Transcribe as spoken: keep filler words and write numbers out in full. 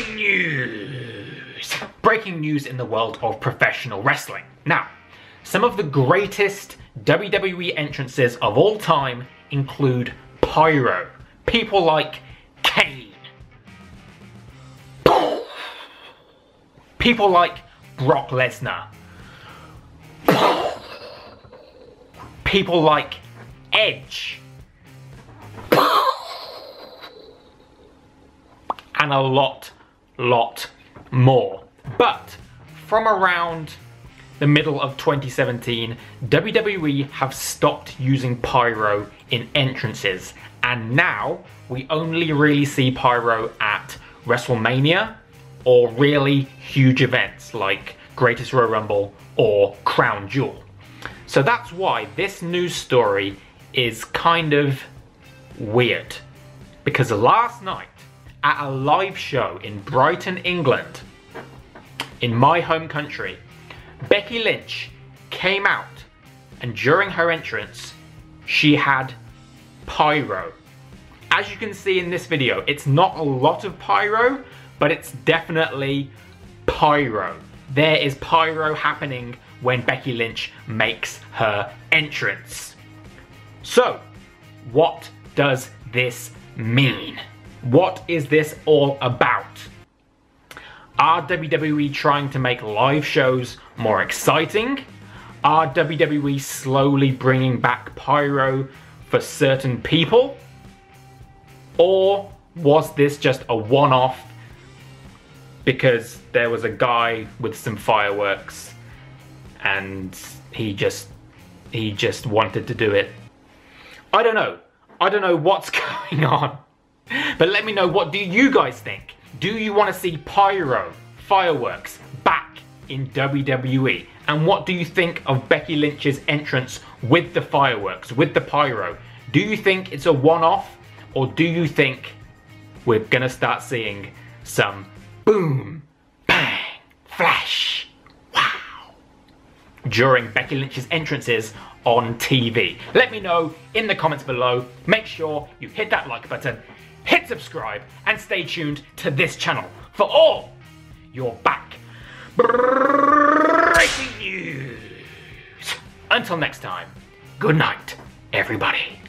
Breaking news! Breaking news in the world of professional wrestling. Now, some of the greatest W W E entrances of all time include pyro. People like Kane. People like Brock Lesnar. People like Edge. And a lot, lot more. But from around the middle of twenty seventeen, W W E have stopped using pyro in entrances. And now we only really see pyro at WrestleMania or really huge events like Greatest Royal Rumble or Crown Jewel. So that's why this news story is kind of weird. Because last night, at a live show in Brighton, England, in my home country, Becky Lynch came out, and during her entrance, she had pyro. As you can see in this video, it's not a lot of pyro, but it's definitely pyro. There is pyro happening when Becky Lynch makes her entrance. So, what does this mean? What is this all about? Are W W E trying to make live shows more exciting? Are W W E slowly bringing back pyro for certain people? Or was this just a one-off because there was a guy with some fireworks and he just he just wanted to do it? I don't know. I don't know what's going on. But let me know, what do you guys think? Do you want to see pyro, fireworks, back in W W E? And what do you think of Becky Lynch's entrance with the fireworks, with the pyro? Do you think it's a one-off, or do you think we're gonna start seeing some boom, bang, flash, wow, during Becky Lynch's entrances on T V? Let me know in the comments below. Make sure you hit that like button. Hit subscribe and stay tuned to this channel for all your back breaking news. Until next time, good night, everybody.